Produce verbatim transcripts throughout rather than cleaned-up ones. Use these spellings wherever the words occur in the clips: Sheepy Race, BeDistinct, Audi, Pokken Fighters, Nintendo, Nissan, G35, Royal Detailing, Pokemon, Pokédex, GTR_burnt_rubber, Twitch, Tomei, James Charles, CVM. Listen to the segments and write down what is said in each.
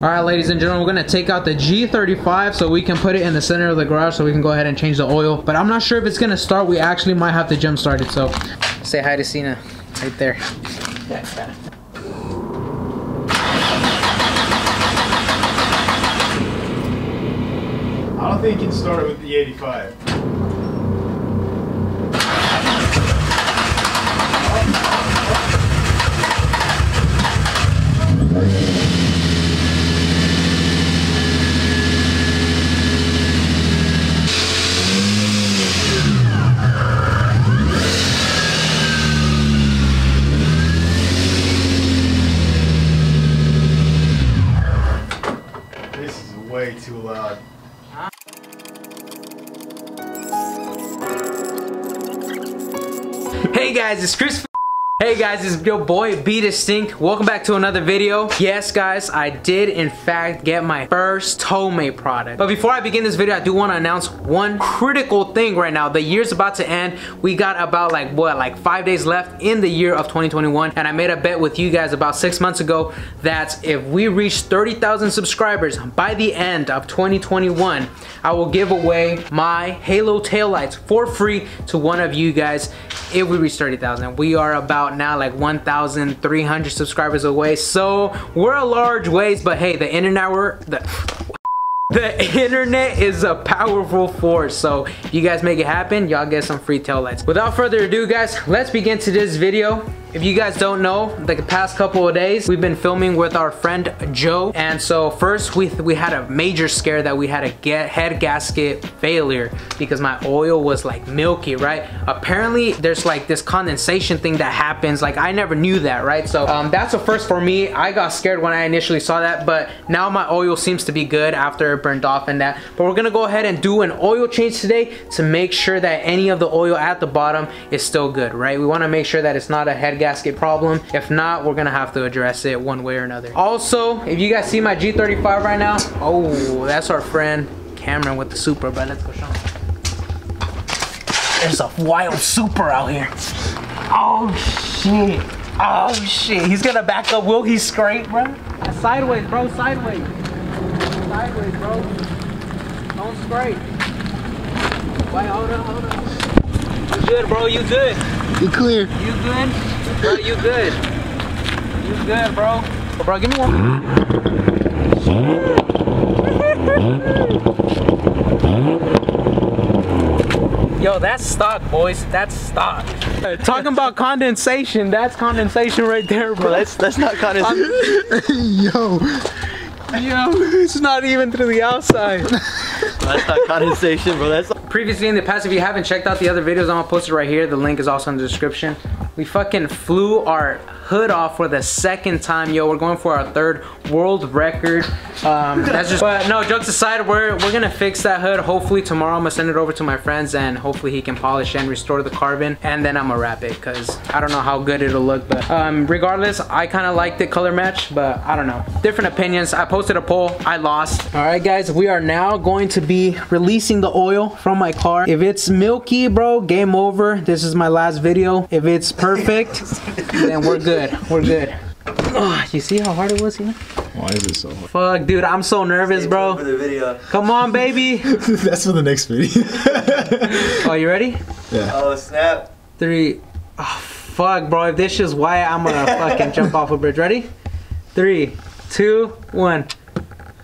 All right, ladies and gentlemen, we're gonna take out the G thirty-five so we can put it in the center of the garage so we can go ahead and change the oil. But I'm not sure if it's gonna start. We actually might have to jump start it. So say hi to Cena right there. I don't think it can start with the eighty-five. Hey guys, it's Chris. Hey guys, it's your boy B Distinct. Welcome back to another video. Yes guys, I did in fact get my first Tomei product. But before I begin this video, I do want to announce one critical thing right now. The year's about to end. We got about like what, like five days left in the year of twenty twenty-one. And I made a bet with you guys about six months ago that if we reach thirty thousand subscribers by the end of twenty twenty-one, I will give away my Halo taillights for free to one of you guys if we reach thirty thousand. We are about now like one thousand three hundred subscribers away, so we're a large ways, but hey, the internet we're the The internet is a powerful force, so if you guys make it happen, y'all get some free taillights. Without further ado guys, let's begin today's video. If you guys don't know, like the past couple of days, we've been filming with our friend Joe, and so first we, we had a major scare that we had a get, head gasket failure because my oil was like milky, right? Apparently there's like this condensation thing that happens, like I never knew that, right? So um, that's a first for me. I got scared when I initially saw that, but now my oil seems to be good after it burned off and that. But we're gonna go ahead and do an oil change today to make sure that any of the oil at the bottom is still good, right? We want to make sure that it's not a head gasket problem. If not, we're gonna have to address it one way or another. Also, if you guys see my G thirty-five right now, oh, that's our friend Cameron with the Super, but let's go show him. There's a wild Super out here. Oh shit, oh shit. He's gonna back up. Will he scrape, bro? That's sideways, bro, sideways. Sideways, bro. Don't scrape. Wait, hold up, hold up. You good, bro, you good. You clear. You good? Bro, you good. You good, bro. Bro, give me one. Yo, that's stock, boys. That's stock. Talking about condensation, that's condensation right there, bro. That's, that's not condensation. Yo. Yo, it's not even through the outside. That's not condensation, bro. That's previously in the past, if you haven't checked out the other videos, I'm gonna post it right here. The link is also in the description. We fucking flew our hood off for the second time, yo. We're going for our third world record. Um, that's just, but no, jokes aside, we're, we're gonna fix that hood. Hopefully tomorrow I'm gonna send it over to my friends and hopefully he can polish and restore the carbon. And then I'm gonna wrap it because I don't know how good it'll look. But um, regardless, I kind of liked the color match, but I don't know. Different opinions. I posted a poll, I lost. All right, guys, we are now going to be releasing the oil from my car. If it's milky, bro, game over. This is my last video. If it's perfect, then we're good. We're good. Oh, you see how hard it was, you know? Why is it so hard? Fuck, dude, I'm so nervous, Stay bro. For the video. Come on, baby. That's for the next video. Oh, you ready? Yeah. Oh, snap. Three. Oh, fuck, bro. If this shit's why I'm gonna fucking jump off a bridge. Ready? Three, two, one.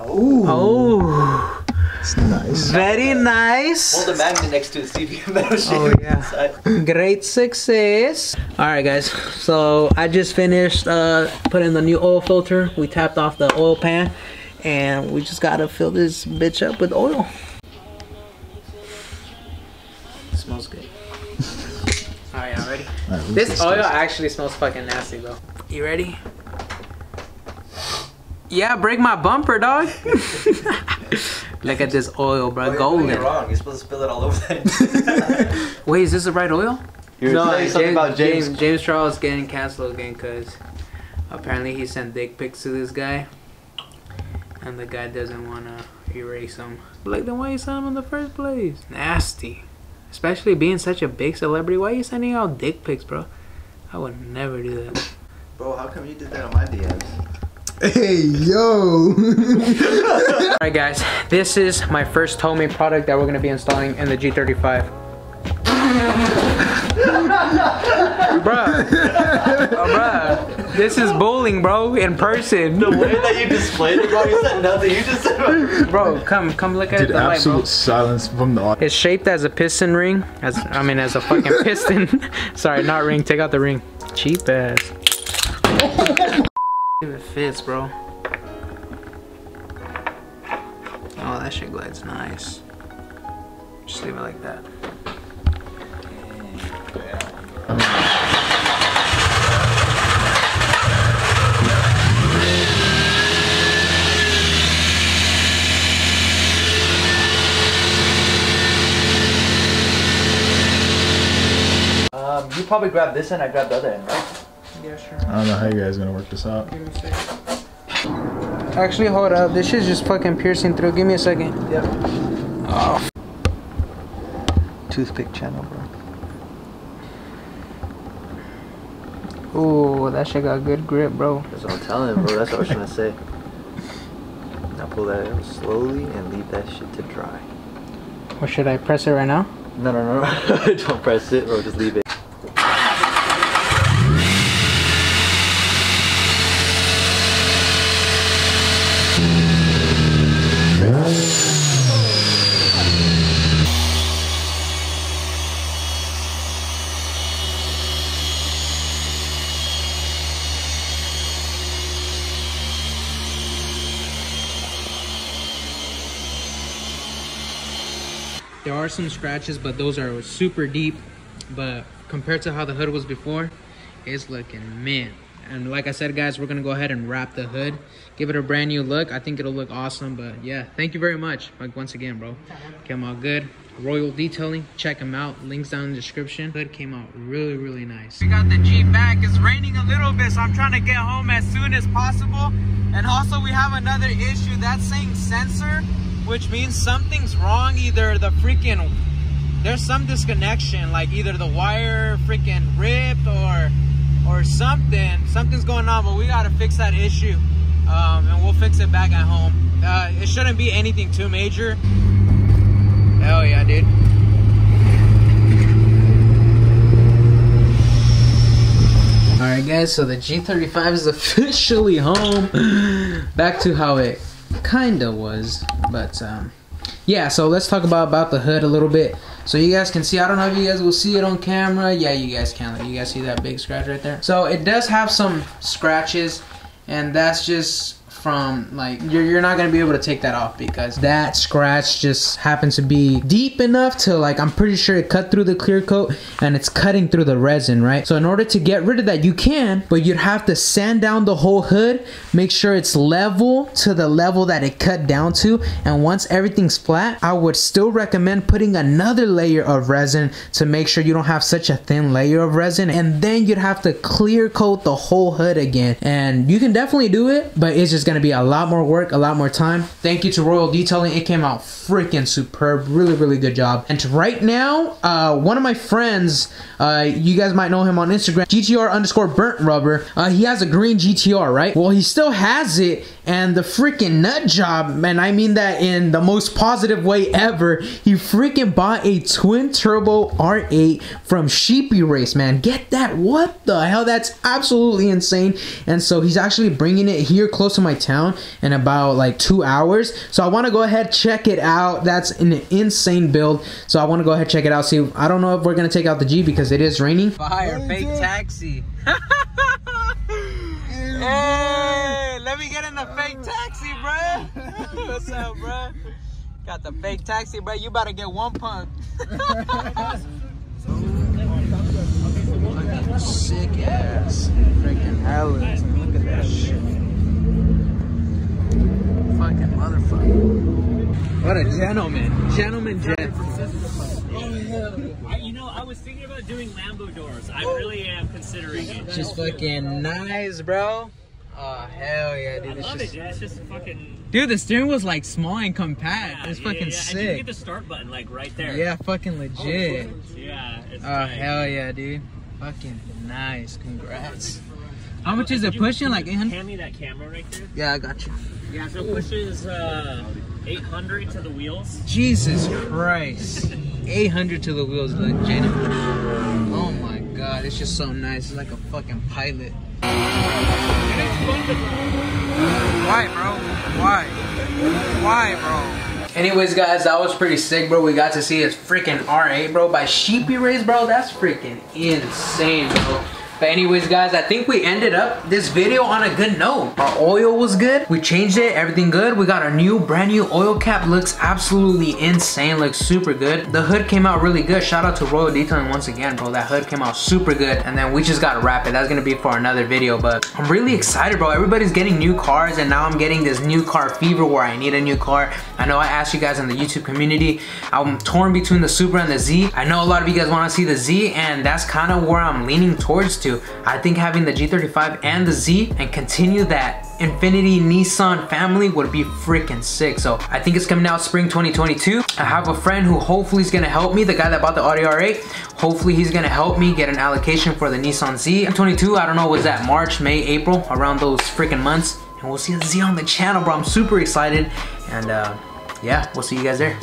Ooh. Oh. It's nice. Very nice. Hold the magnet next to the C V M metal shape. Oh yeah. Inside. Great success. All right, guys. So I just finished uh, putting the new oil filter. We tapped off the oil pan, and we just gotta fill this bitch up with oil. It smells good. All right, y'all ready? All right, this oil actually smells fucking nasty, though. You ready? Yeah, break my bumper, dog. Look at this oil, bro. Wait, golden. You're wrong. You're supposed to spill it all over that. Wait, is this the right oil? You're no, saying James, something about James. James, James Charles getting canceled again because apparently he sent dick pics to this guy, and the guy doesn't want to erase them. Like, then why you sent him in the first place? Nasty. Especially being such a big celebrity. Why are you sending out dick pics, bro? I would never do that. Bro, how come you did that on my D Ms? Hey, yo! Alright guys, this is my first Tomei product that we're gonna be installing in the G thirty-five. Bruh. Oh, bruh. This is bowling, bro, in person. The way that you displayed it, bro, you said nothing. You just said, bro, come, come look at Dude, the light, bro. Absolute silence from the audience. It's shaped as a piston ring. As I mean, as a fucking piston. Sorry, not ring. Take out the ring. Cheap ass. It fits, bro. Oh, that shit glides nice. Just leave it like that. Um, you probably grabbed this end, I grabbed the other end, right? Yeah, sure. I don't know how you guys are gonna work this out. Actually, hold up. This shit's just fucking piercing through. Give me a second. Yep. Oh. Toothpick channel, bro. Ooh, that shit got good grip, bro. That's what I'm telling you, bro. That's what I was trying to say. Now pull that out slowly and leave that shit to dry. Or should I press it right now? No, no, no, no. Don't press it, bro. Just leave it. There are some scratches, but those are super deep. But compared to how the hood was before, it's looking mint. And like I said, guys, we're gonna go ahead and wrap the hood, give it a brand new look. I think it'll look awesome. But yeah, thank you very much, like once again, bro. Came out good. Royal Detailing, check them out. Links down in the description. Hood came out really, really nice. We got the Jeep back. It's raining a little bit, so I'm trying to get home as soon as possible. And also, we have another issue. That's saying sensor, which means something's wrong. Either the freaking, there's some disconnection, like either the wire freaking ripped or or something. Something's going on, but we gotta fix that issue. Um, and we'll fix it back at home. Uh, it shouldn't be anything too major. Hell yeah, dude. All right guys, so the G thirty-five is officially home. Back to how it kinda was, but um yeah, so let's talk about about the hood a little bit, so you guys can see. I don't know if you guys will see it on camera. Yeah, you guys can. You guys see that big scratch right there? So it does have some scratches, and that's just from like you're, you're not gonna be able to take that off because that scratch just happens to be deep enough to, like, I'm pretty sure it cut through the clear coat and it's cutting through the resin, right? So in order to get rid of that, you can, but you'd have to sand down the whole hood, make sure it's level to the level that it cut down to, and once everything's flat, I would still recommend putting another layer of resin to make sure you don't have such a thin layer of resin, and then you'd have to clear coat the whole hood again. And you can definitely do it, but it's just gonna be a lot more work, a lot more time. Thank you to Royal Detailing. It came out freaking superb. Really, really good job. And right now, uh, one of my friends, uh, you guys might know him on Instagram, G T R underscore burnt rubber. Uh, he has a green G T R, right? Well, he still has it, and the freaking nut job, and I mean that in the most positive way ever, he freaking bought a twin turbo R eight from Sheepy Race, man. Get that? What the hell? That's absolutely insane. And so he's actually bringing it here close to my town in about like two hours, so I want to go ahead, check it out. That's an insane build, so I want to go ahead, check it out. See, I don't know if we're gonna take out the G because it is raining. Fire fake taxi. Hey, let me get in the fake taxi, bro. What's up, bro? Got the fake taxi, bro. You about to get one pump. Sick ass, freaking hell. Look at that shit. Fucking motherfucker. What a gentleman. Gentleman gent. You know, I was thinking about doing Lambo doors. I really am considering it. She's fucking nice, bro. Oh, hell yeah, dude. I love it, yeah. It's just fucking... Dude, the steering was like small and compact. Yeah, it's fucking yeah, yeah. sick. And you get the start button like right there. Yeah, fucking legit. Oh, yeah. It's oh, nice. Hell yeah, dude. Fucking nice. Congrats. How much is it pushing? Like eight hundred? Hand me that camera right there. Yeah, I got you. Yeah, so it pushes uh, eight hundred to the wheels. Jesus Christ. eight hundred to the wheels, like Jenna. Oh my god, it's just so nice. It's like a fucking pilot. Why, bro? Why? Why, bro? Anyways, guys, that was pretty sick, bro. We got to see his freaking R eight, bro, by Sheepy Race, bro. That's freaking insane, bro. But anyways, guys, I think we ended up this video on a good note. Our oil was good. We changed it. Everything good. We got our new, brand new oil cap. Looks absolutely insane. Looks super good. The hood came out really good. Shout out to Royal Detailing once again, bro. That hood came out super good. And then we just got to wrap it. That's going to be for another video. But I'm really excited, bro. Everybody's getting new cars. And now I'm getting this new car fever where I need a new car. I know I asked you guys in the YouTube community. I'm torn between the Supra and the Z. I know a lot of you guys want to see the Z. And that's kind of where I'm leaning towards. I think having the G thirty-five and the Z and continue that Infinity Nissan family would be freaking sick. So I think it's coming out spring twenty twenty-two. I have a friend who hopefully is gonna help me, the guy that bought the Audi R eight. Hopefully he's gonna help me get an allocation for the Nissan Z. twenty-two, I don't know, was that March, May, April, around those freaking months. And we'll see the Z on the channel, bro. I'm super excited. And uh, yeah, we'll see you guys there.